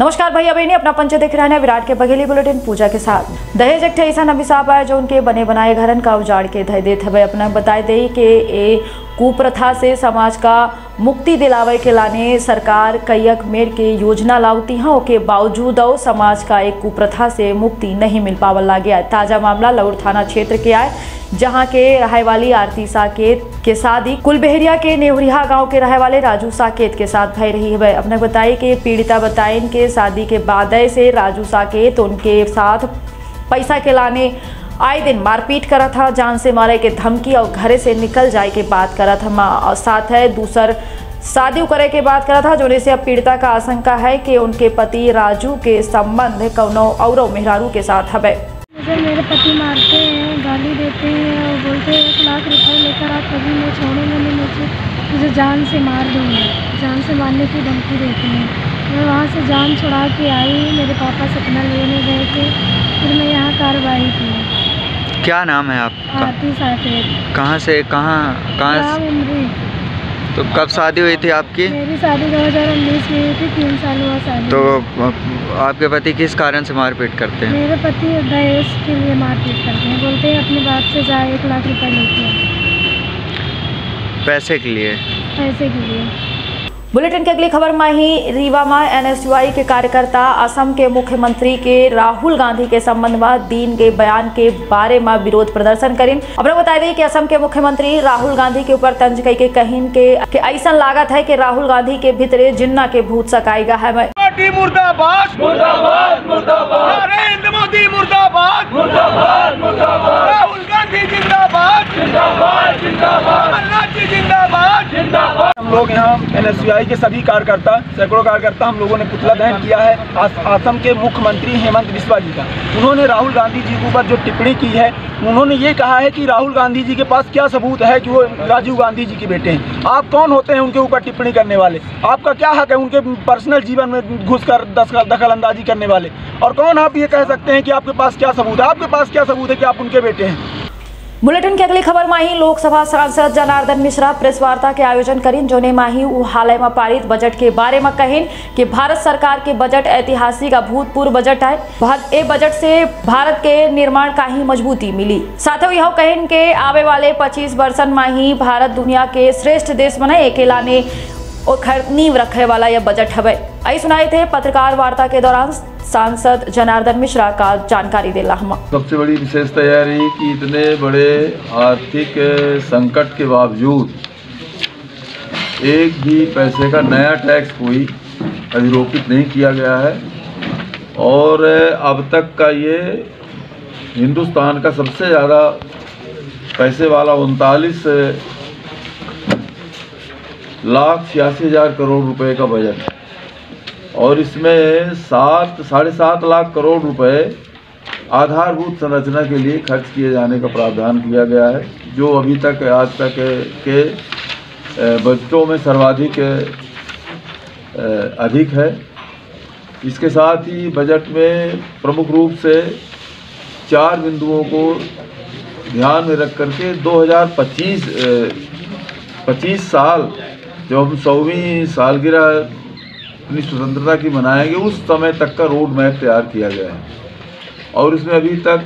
नमस्कार भैया बहनी, अपना पंच देख रहे हैं विराट के बघेली बुलेटिन पूजा के साथ। दहेज एक ऐसा अभिशाप आया जो उनके बने बनाए घरन का उजाड़ के धय देत हवे। अपना बताए दे कि ए कुप्रथा से समाज का मुक्ति दिलावे के लाने सरकार कईक मेर के योजना लावती है, ओके बावजूद समाज का एक कुप्रथा से मुक्ति नहीं मिल पावल लागे। ताजा मामला लौर थाना क्षेत्र के आए, जहां के रहे वाली आरती साकेत के शादी कुलबेहरिया के नेहरिया गांव के रहे वाले राजू साकेत के साथ भय रही है। अपने बताई कि पीड़िता बताइन के शादी के बाद से राजू साकेत उनके साथ पैसा के लाने आए दिन मारपीट करा था, जान से मारे के धमकी और घरे से निकल जाए के बात करा था। माँ और साथ है दूसर शादी करे के बात करा था, जोने से अब पीड़िता का आशंका है कि उनके पति राजू के संबंध कौनो औरों मेहरारू के साथ है। मुझे मेरे पति मारते हैं, गाली देते हैं और बोलते हैं 1 लाख रुपये लेकर आप कभी मैं छोड़ूंगा नहीं, मुझे जान से मार दूंगा, जान से मारने की धमकी देते हैं। मैं वहाँ से जान छुड़ा के आई, मेरे पापा सपना लेने गए थे, फिर मैं यहाँ कार्रवाई की। क्या नाम है आपका? कहाँ से कहाँ? तो कब शादी हुई थी आपकी? मेरी शादी 2019 में हुई थी, 3 साल हुआ शादी। तो आपके पति किस कारण से मारपीट करते हैं? मेरे पति दहेज के लिए मारपीट करते हैं, बोलते हैं अपनी बाप से जाए 1 लाख रुपए लेते हैं, पैसे के लिए बुलेटिन के अगली खबर में ही रीवा में NSUI के कार्यकर्ता असम के मुख्यमंत्री के राहुल गांधी के संबंध में दीन के बयान के बारे में विरोध प्रदर्शन करीन। अब बता दें कि असम के मुख्यमंत्री राहुल गांधी के ऊपर तंज कई के कहीन के ऐसा लागत है कि राहुल गांधी के भीतरे जिन्ना के भूत सकाएगा है। मुर्दाबाद मुर्दाबाद मुर्दाबाद, नरेंद्र मोदी मुर्दाबाद मुर्दाबाद मुर्दाबाद, राहुल गांधी जिंदाबाद जिंदाबाद जिंदाबाद जिंदाबाद। हम लोग यहाँ NSUI के सभी कार्यकर्ता, सैकड़ों कार्यकर्ता हम लोगों ने पुतला दहन किया है असम के मुख्यमंत्री हेमंत बिस्वा जी का। उन्होंने राहुल गांधी जी के ऊपर जो टिप्पणी की है, उन्होंने ये कहा है कि राहुल गांधी जी के पास क्या सबूत है कि वो राजीव गांधी जी के बेटे हैं। आप कौन होते हैं उनके ऊपर टिप्पणी करने वाले? आपका क्या हक है उनके पर्सनल जीवन में घुस कर दखलंदाजी करने वाले? और कौन आप ये कह सकते हैं कि आपके पास क्या सबूत है? आपके पास क्या सबूत है कि आप उनके बेटे हैं? बुलेटिन की अगली खबर में ही लोकसभा सांसद जनार्दन मिश्रा प्रेस वार्ता के आयोजन करीन, जोने में ही हाल में पारित बजट के बारे में कहीन कि भारत सरकार के बजट ऐतिहासिक अभूतपूर्व बजट है, ए बजट से भारत के निर्माण का ही मजबूती मिली। साथ ही यह कहीन के आवे वाले 25 वर्षन में ही भारत दुनिया के श्रेष्ठ देश बने, अकेला ने और नींव रखे वाला यह बजट हवे। आई सुनाए थे पत्रकार वार्ता के दौरान सांसद जनार्दन मिश्रा का जानकारी देला। हम सबसे बड़ी विशेषता यह रही कि इतने बड़े आर्थिक संकट के बावजूद एक भी पैसे का नया टैक्स कोई अधिरोपित नहीं किया गया है और अब तक का ये हिंदुस्तान का सबसे ज़्यादा पैसे वाला 39,86,000 करोड़ रुपए का बजट है और इसमें 7.5 लाख करोड़ रुपए आधारभूत संरचना के लिए खर्च किए जाने का प्रावधान किया गया है, जो अभी तक आज तक के बजटों में सर्वाधिक अधिक है। इसके साथ ही बजट में प्रमुख रूप से 4 बिंदुओं को ध्यान में रख करके 2025 साल जब हम 100वीं सालगिरह अपनी स्वतंत्रता की मनाएंगे उस समय तक का रोड मैप तैयार किया गया है और इसमें अभी तक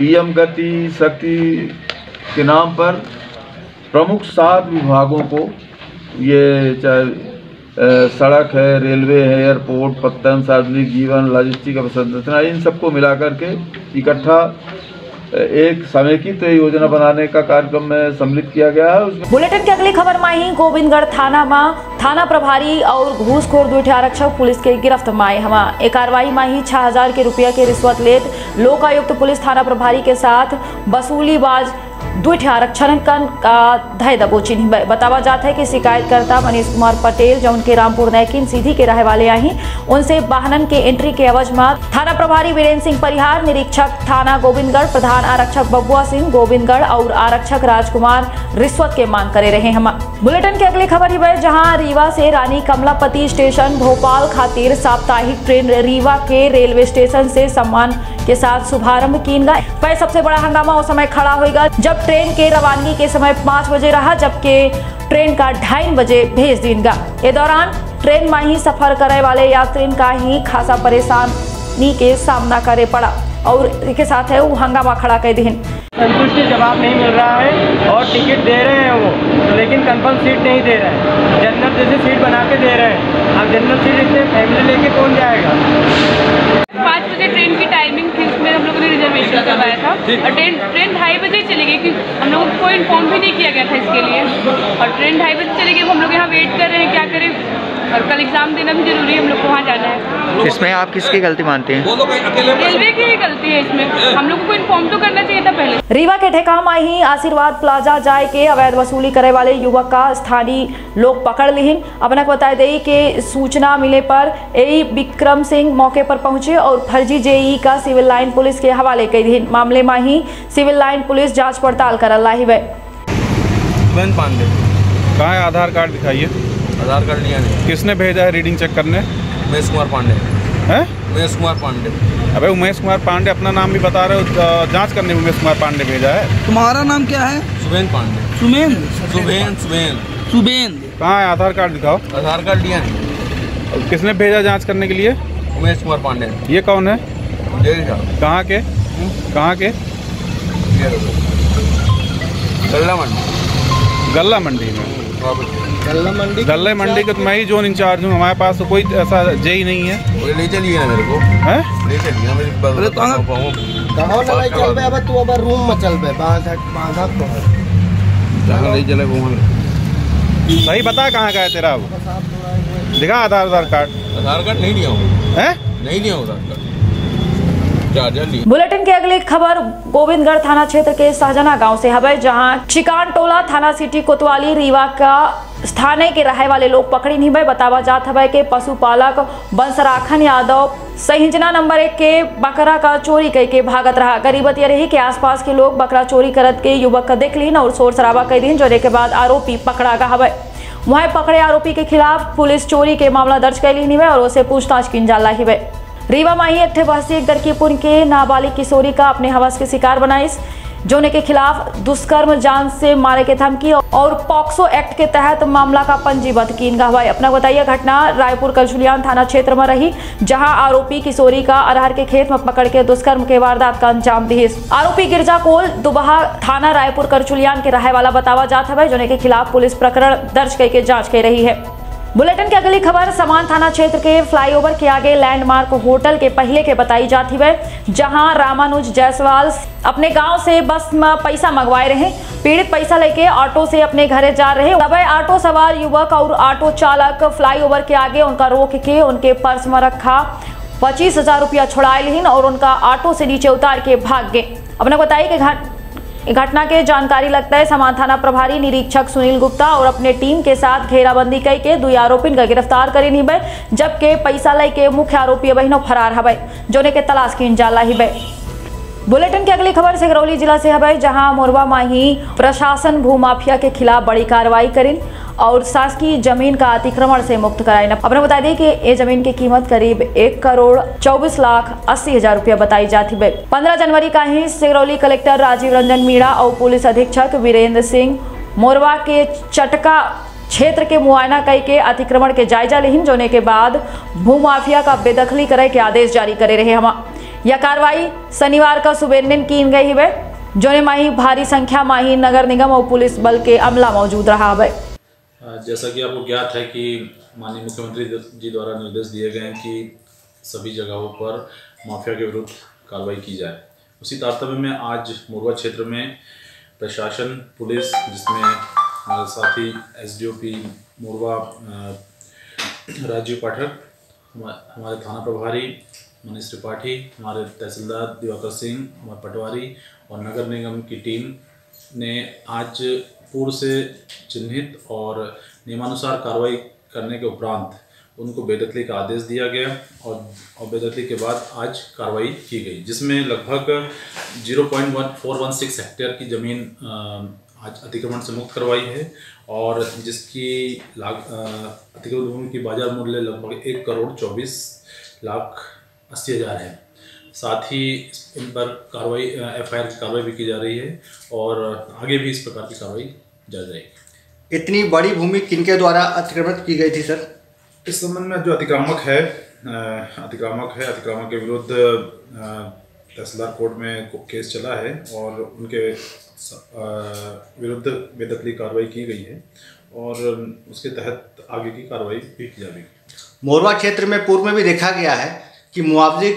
PM गति शक्ति के नाम पर प्रमुख 7 विभागों को, ये चाहे सड़क है, रेलवे है, एयरपोर्ट, पत्तन, सार्वजनिक जीवन, लॉजिस्टिक अवसंरचना, इन सबको मिलाकर के इकट्ठा एक समेकित योजना बनाने का कार्यक्रम में सम्मिलित किया गया है। बुलेटिन की अगली खबर में ही गोविंदगढ़ थाना में थाना प्रभारी और घूसखोर दुठे आरक्षक पुलिस के गिरफ्त में हमा। एक कार्रवाई में ही 6,000 रुपया के रिश्वत लेत लोकायुक्त पुलिस थाना प्रभारी के साथ वसूलीबाज दुठे आरक्षण का धय दबोची। बतावा जाता है कि शिकायतकर्ता मनीष कुमार पटेल जो उनके रामपुर नैकिन सीधी के रहे वाले आई, उनसे वाहन के एंट्री के एवज में थाना प्रभारी वीरेंद्र सिंह परिहार, निरीक्षक थाना गोविंदगढ़ प्रधान आरक्षक बबुआ सिंह गोविंदगढ़ और आरक्षक राजकुमार रिश्वत के मांग करे रहे। हम बुलेटिन की अगली खबर है जहाँ रीवा से रानी कमलापति स्टेशन भोपाल खातिर साप्ताहिक ट्रेन रीवा के रेलवे स्टेशन से सम्मान के साथ शुभारंभ किया गया। पर सबसे बड़ा हंगामा उस समय खड़ा होगा जब ट्रेन के रवानगी के समय 5 बजे रहा, जबकि ट्रेन का 2:30 बजे भेज दिन गया। इस दौरान ट्रेन में ही सफर करे वाले यात्रियों का ही खासा परेशानी के सामना करे पड़ा और इसके साथ है वो हंगामा खड़ा कर दिन। संतुष्ट जवाब नहीं मिल रहा है और टिकट दे रहे हैं वो, लेकिन कंफर्म सीट नहीं दे रहे हैं, जनरल जैसे सीट बना के दे रहे हैं। अब जनरल सीट इतने फैमिली लेके कौन जाएगा। 5 बजे ट्रेन की टाइमिंग थी, उसमें हम लोगों ने रिजर्वेशन करवाया था और ट्रेन 2:30 बजे चली गई कि हम लोगों को कोई इन्फॉर्म भी नहीं किया गया था इसके लिए, और ट्रेन 2:30 बजे चली गई। हम लोग यहाँ वेट कर रहे हैं क्या करें, और कल एग्जाम देना भी जरूरी है, हम लोग को वहाँ जाना है। इसमें आप किसकी गलती मानते हैं? रेलवे की ही गलती है इसमें, हम लोगों को इन्फॉर्म तो करना चाहिए था पहले। रीवा के ठेका में ही आशीर्वाद प्लाजा जाए के अवैध वसूली करे वाले युवक का स्थानीय लोग पकड़ लिए। अपना बताए दे कि सूचना मिले पर एई विक्रम सिंह मौके पर पहुंचे और फर्जी जेई का सिविल लाइन पुलिस के हवाले कर दी। मामले में ही सिविल लाइन पुलिस जाँच पड़ताल कर रही है। कहाँ आधार कार्ड दिखाइए। आधार कार्ड लिया नहीं। किसने भेजा है रीडिंग चेक करने? उमेश कुमार पांडे। हैं? उमेश कुमार पांडे। अबे उमेश कुमार पांडे अपना नाम भी बता रहे हो, जांच करने उमेश कुमार पांडे भेजा है। तुम्हारा नाम क्या है? सुबेन पांडे। सुबेन? सुबेन सुबेन सुबेन। कहाँ है आधार कार्ड दिखाओ। आधार कार्ड लिया नहीं। किसने भेजा जाँच करने के लिए? उमेश कुमार पांडे। ये कौन है? कहाँ के? कहाँ के? गल्ला मंडी। गल्ला मंडी में। गल्ला मंडी का तो मैं ही जोन इंचार्ज हूँ, हमारे पास तो कोई ऐसा जेई नहीं है। ले चलिए ना मेरे को। हैं? ले चलिए मेरे को। तू अब रूम में चल बे, बांधा तो ले चले घूमने। सही बता कहाँ का है तेरा? अब दिखा आधार कार्ड। आधार कार्ड नहीं लिया हूँ। हैं? नहीं लिया हूँ आधार कार्ड। बुलेटिन की अगली खबर गोविंदगढ़ थाना क्षेत्र के सहजना गांव से है, जहां चिकान टोला थाना सिटी कोतवाली रीवा का थाने के रहे वाले लोग पकड़ी नहीं भाई। बतावा जात है कि पशुपालक बंसराखन यादव सहिंजना नंबर 1 के बकरा का चोरी करके भागत रहा। गरीबत यह रही कि आसपास के लोग बकरा चोरी करत के युवक का देख लीन और शोर शराबा कर दिन, जोने के बाद आरोपी पकड़ा गया है। वहाँ पकड़े आरोपी के खिलाफ पुलिस चोरी के मामला दर्ज कर ली है और उसे पूछताछ की जा रही है। रीवा माही अठे बहसी दरकीपुर के नाबालिग किशोरी का अपने हवस के शिकार बनाई, जोने के खिलाफ दुष्कर्म, जान से मारे के धमकी और पॉक्सो एक्ट के तहत मामला का पंजीबद्ध किया गया है। अपना बताइए घटना रायपुर कलचुलियान थाना क्षेत्र में रही, जहां आरोपी किशोरी का अरहर के खेत में पकड़ के दुष्कर्म के वारदात का अंजाम दी। आरोपी गिरजा कोल दुबहा थाना रायपुर कलचुलियान के रहे वाला बतावा जाता है, जोने के खिलाफ पुलिस प्रकरण दर्ज करके जाँच कर रही है। बुलेटिन की अगली खबर समान थाना क्षेत्र के फ्लाईओवर के आगे लैंडमार्क होटल के पहले के बताई जाती है, जहां रामानुज जायसवाल अपने गांव से बस में पैसा मंगवाए रहे। पीड़ित पैसा लेके ऑटो से अपने घरे जा रहे, तब ऑटो सवार युवक और ऑटो चालक फ्लाईओवर के आगे उनका रोक के उनके पर्स में रखा 25,000 रुपया छुड़ा लिए और उनका ऑटो से नीचे उतार के भाग गए। अपने बताइए कि घटना के जानकारी लगता है समान थाना प्रभारी निरीक्षक सुनील गुप्ता और अपने टीम के साथ घेराबंदी करके दो आरोपियों का गिरफ्तार करे नहीं बे, जबकि पैसा ले के मुख्य आरोपी बहनों फरार हवे, जोने के तलाश की जाला ही बे। बुलेटिन की अगली खबर सिंगरौली जिला से है, जहां मोरवा में ही प्रशासन भूमाफिया के खिलाफ बड़ी कार्रवाई करें और शासकीय जमीन का अतिक्रमण से मुक्त कराए। अपने बता दें कि ये जमीन की कीमत करीब 1,24,80,000 रुपया बताई जाती है। 15 जनवरी का ही सिंगरौली कलेक्टर राजीव रंजन मीणा और पुलिस अधीक्षक वीरेंद्र सिंह मोरवा के चटका क्षेत्र के मुआयना करके अतिक्रमण के जायजा लेन, जोने के बाद भूमाफिया का बेदखली करे के आदेश जारी करे रहे। हम यह कार्रवाई शनिवार का सुबह दिन की गई है, जोने माही भारी संख्या माही नगर निगम और पुलिस बल के अमला मौजूद रहा है। जैसा कि आपको ज्ञात है कि माननीय मुख्यमंत्री जी द्वारा निर्देश दिए गए हैं कि सभी जगहों पर माफिया के विरुद्ध कार्रवाई की जाए, उसी तारतम्य में आज मोरवा क्षेत्र में प्रशासन पुलिस, जिसमें साथी SDOP मोरवा राजीव पाठक, हमारे थाना प्रभारी मनीष त्रिपाठी, हमारे तहसीलदार दिवाकर सिंह, हमारे पटवारी और नगर निगम की टीम ने आज पूर्व से चिन्हित और नियमानुसार कार्रवाई करने के उपरांत उनको बेदखली का आदेश दिया गया और बेदखली के बाद आज कार्रवाई की गई, जिसमें लगभग 0.1416 हेक्टेयर की ज़मीन आज अतिक्रमण से मुक्त करवाई है और जिसकी अतिक्रमण भूमि की बाजार मूल्य लगभग 1,24,80,000 है। साथ ही इन पर कार्रवाई FIR की कार्रवाई भी की जा रही है और आगे भी इस प्रकार की कार्रवाई जारी रहेगी। इतनी बड़ी भूमि किनके द्वारा अतिक्रमित की गई थी सर? इस संबंध में जो अतिक्रामक के विरुद्ध तहसीलदार कोर्ट में केस चला है और उनके विरुद्ध बेदखली कार्रवाई की गई है और उसके तहत आगे की कार्रवाई भी की जाएगी। मोरवा क्षेत्र में पूर्व में भी देखा गया है कि मुआवजे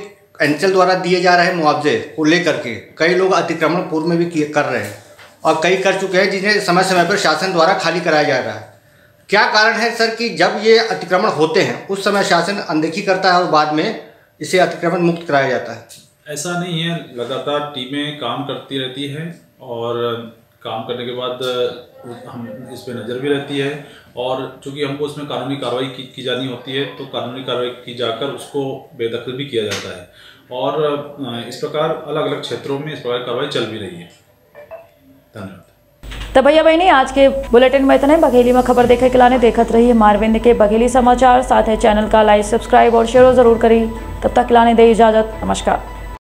एनएचएल द्वारा दिए जा रहे मुआवजे को लेकर के कई लोग अतिक्रमण पूर्व में भी कर रहे हैं और कई कर चुके हैं जिन्हें समय समय पर शासन द्वारा खाली कराया जा रहा है। क्या कारण है सर कि जब ये अतिक्रमण होते हैं उस समय शासन अनदेखी करता है और बाद में इसे अतिक्रमण मुक्त कराया जाता है? ऐसा नहीं है, लगातार टीमें काम करती रहती हैं और काम करने के बाद हम इस पर नज़र भी रहती है और चूँकि हमको उसमें कानूनी कार्रवाई की जानी होती है तो कानूनी कार्रवाई की जाकर उसको बेदखल भी किया जाता है और इस प्रकार अलग अलग क्षेत्रों में इस प्रकार कार्रवाई चल भी रही है। धन्यवाद। तो भैया बहनी आज के बुलेटिन में इतने। बघेली में खबर देखे के लाने देखत रहिए मारविंद के बघेली समाचार, साथ है चैनल का लाइक सब्सक्राइब और शेयर जरूर करिए। तब तक लाने दे इजाज़त। नमस्कार।